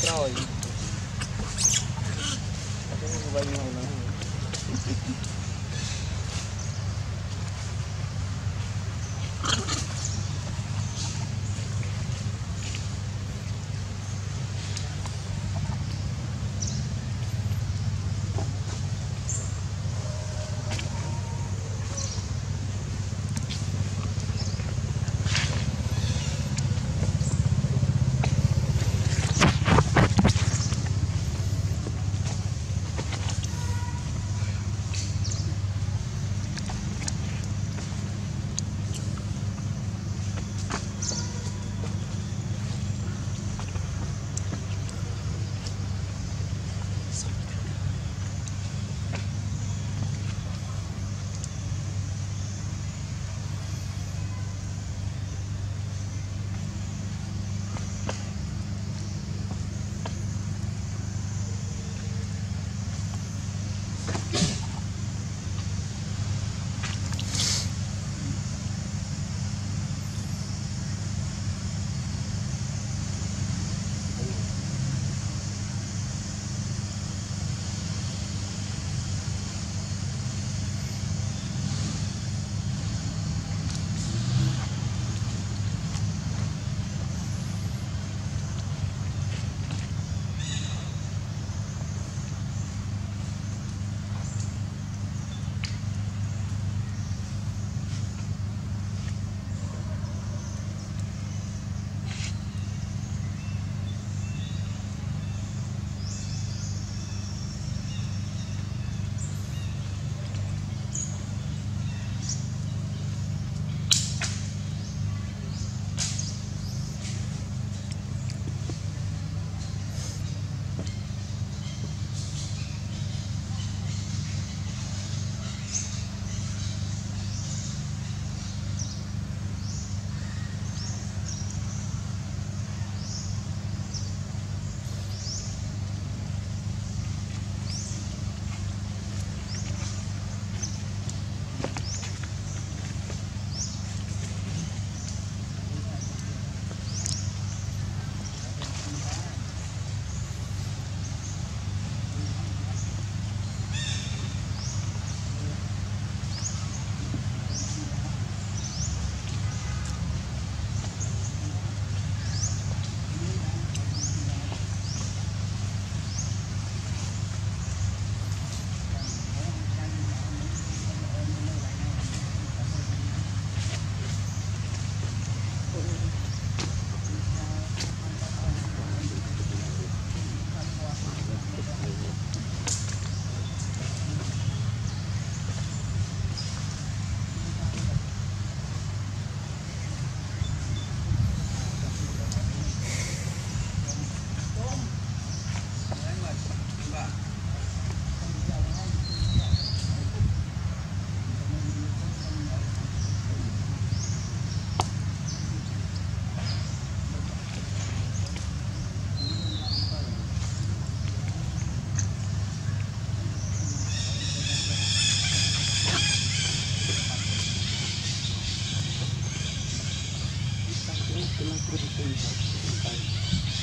Продолжение следует...